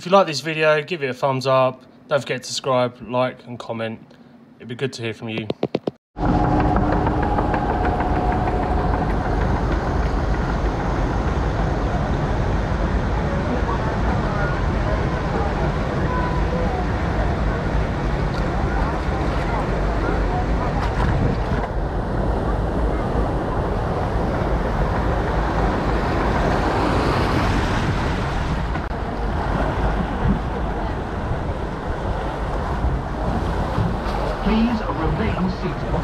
If you like this video, give it a thumbs up. Don't forget to subscribe, like and comment. It'd be good to hear from you. Please remain seated.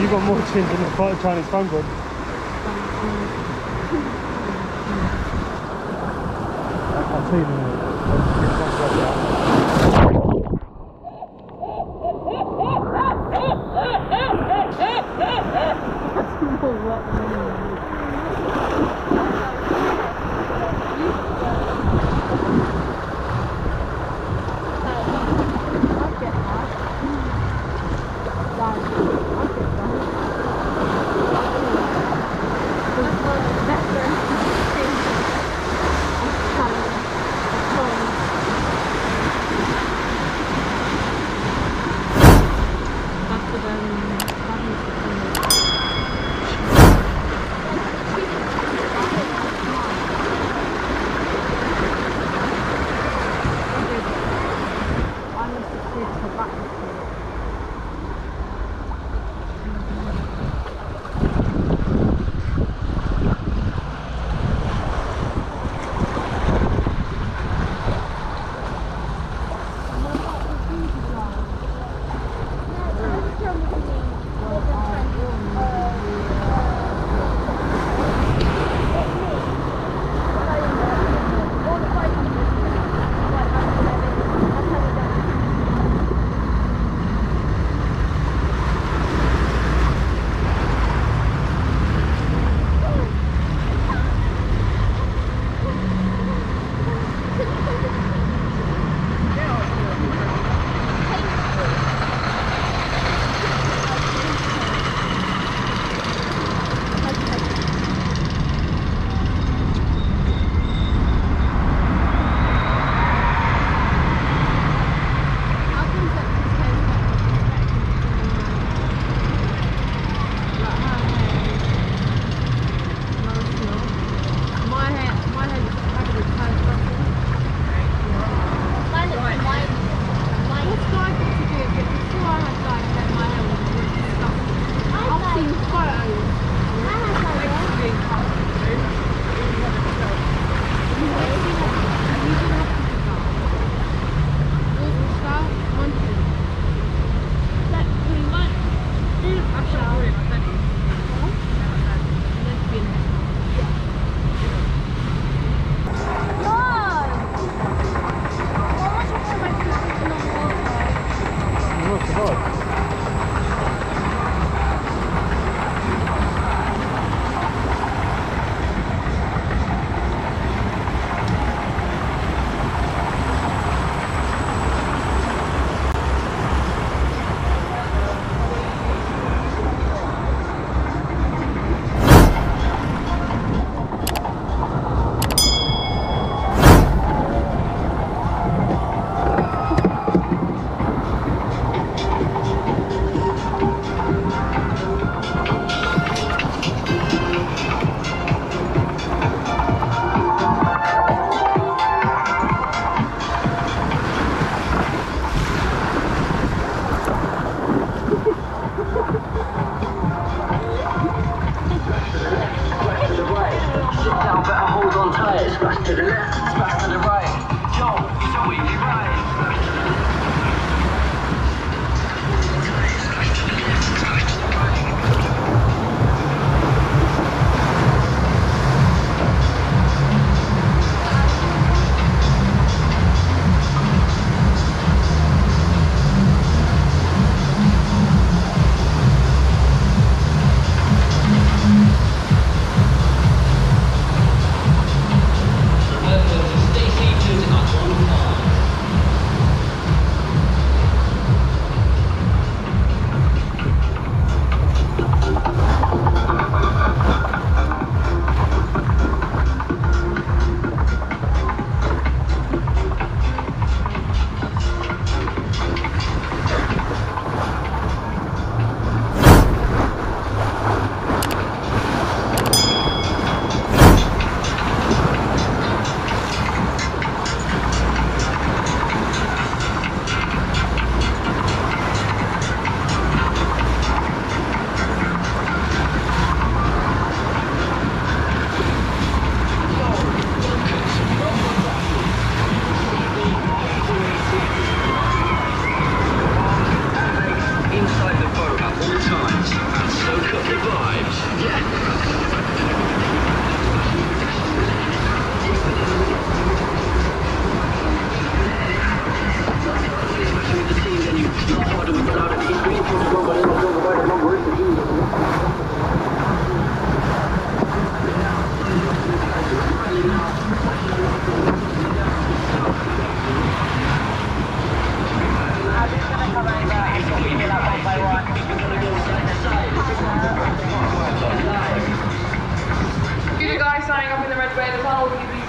You've got more chins than the Chinese phone book. I'll tell you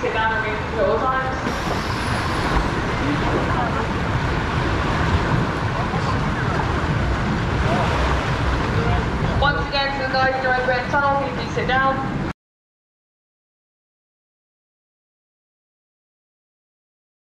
sit down and make the old times. Once again, to the guys during red tunnel, please do sit down.